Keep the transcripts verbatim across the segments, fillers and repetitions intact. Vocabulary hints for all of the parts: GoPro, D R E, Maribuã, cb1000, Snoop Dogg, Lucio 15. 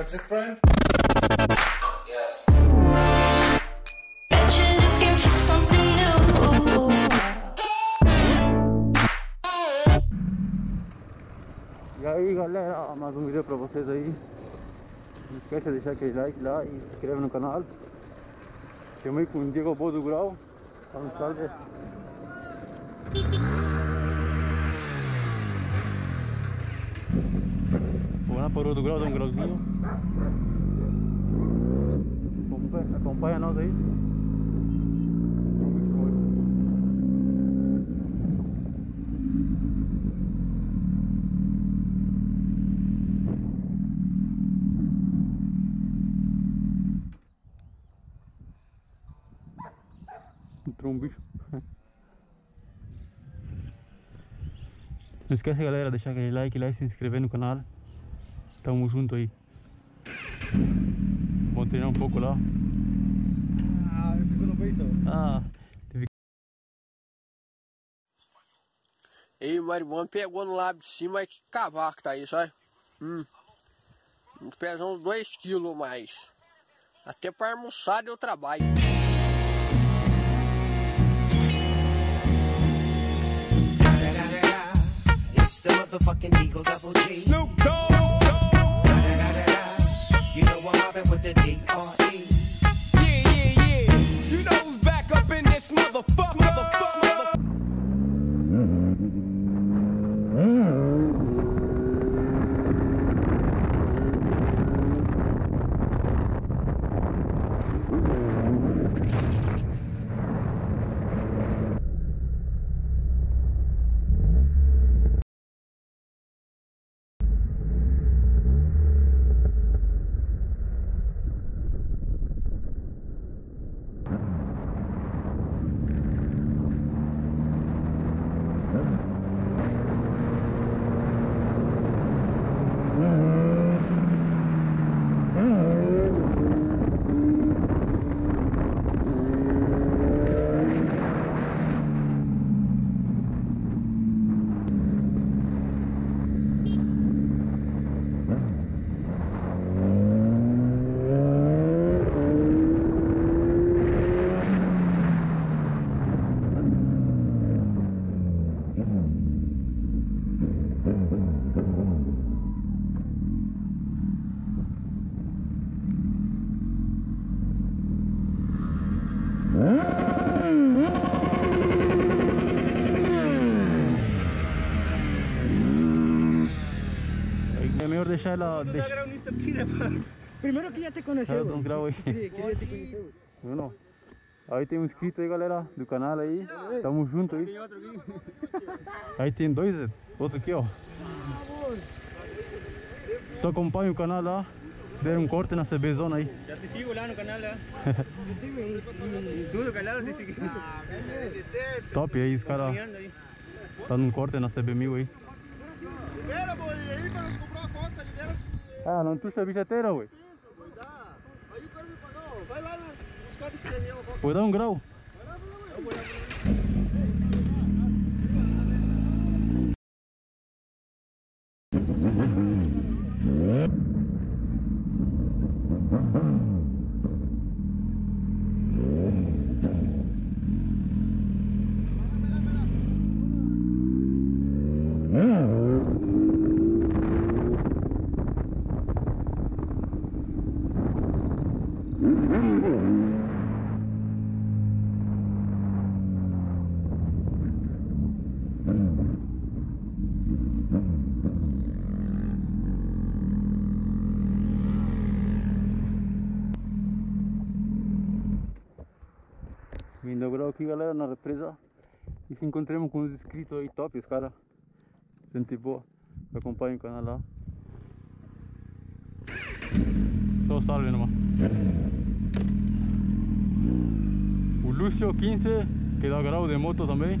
That's it, Brian? Yes. Bet you're looking for something new. E aí, galera, mais um vídeo pra vocês aí. Não esquece de deixar aquele like lá e se inscreve no canal. Filmei com o Diego Boa do Grau. Vamos tarde. Vou lá para o Rua do Grau, dá um grauzinho. Acompanha, acompanha nós aí. Entrou um bicho. Não esquece, galera, de deixar aquele like lá e se inscrever no canal. Tamo junto aí. Vou treinar um pouco lá. Ah, eu fico no beijo. Ah, teve... Ei, o Maribuã pegou no lábio de cima. Que cavaco tá aí, sabe? Hum. Pesa uns dois quilos mais. Até pra almoçar deu trabalho. It's the motherfucking Eagle Double G. Snoop Dogg. You know I'm mobbing with the D R E. Yeah, yeah, yeah. You know who's back up in this motherfucker, motherfucker, motherfucker. Deixar ela... Deix... Primeiro que já te conheceu. Um grau aí. Queria, queria te conhecer. Bruno, aí tem um inscrito aí, galera, do canal aí. Tamo junto aí. Aí tem dois, outro aqui, ó. Só acompanha o canal lá. Deram um corte na C B zero aí. Já te sigo lá no canal lá. Em tudo, galera, te sigo. Top aí, os caras. Tá num corte na C B mil aí. Libera, boi, aí para nós comprar a conta, libera. Ah, não tu sabes a teira, boi? Isso, vou dar. Aí o cara me pagou, vai lá buscar esse caminhão. Vou dar um grau. Vai lá, vai lá, vindo agora aqui, galera, na represa. E se encontramos com os inscritos aí, top, os caras. Gente boa, acompanha o canal lá. Só salve nomás. O Lucio quince, que dá grau de moto também.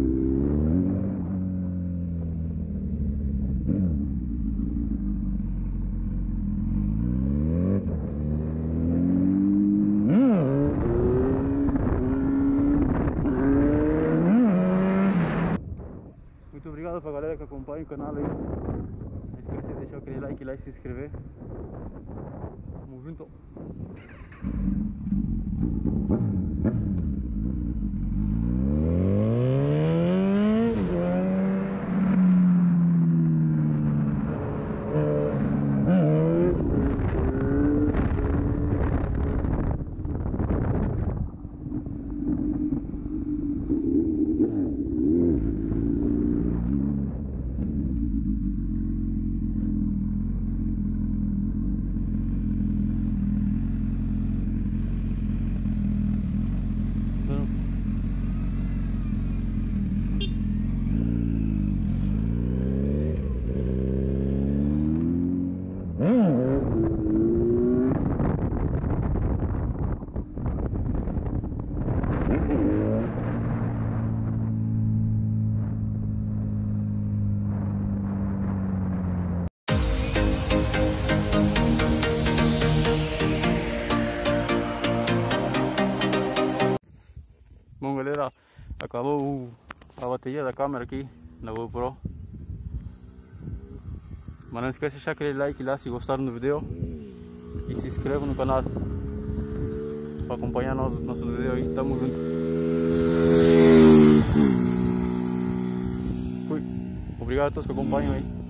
obrigado pra galera que acompanha o canal aí. Não esquece de deixar aquele like lá e se inscrever. Tamo junto. Bom, galera, acabou a bateria da câmera aqui na GoPro. Mas não esquece de deixar aquele like lá se gostaram do vídeo e se inscreva no canal para acompanhar nosso, nosso vídeo aí. Tamo junto. Fui. Obrigado a todos que acompanham aí.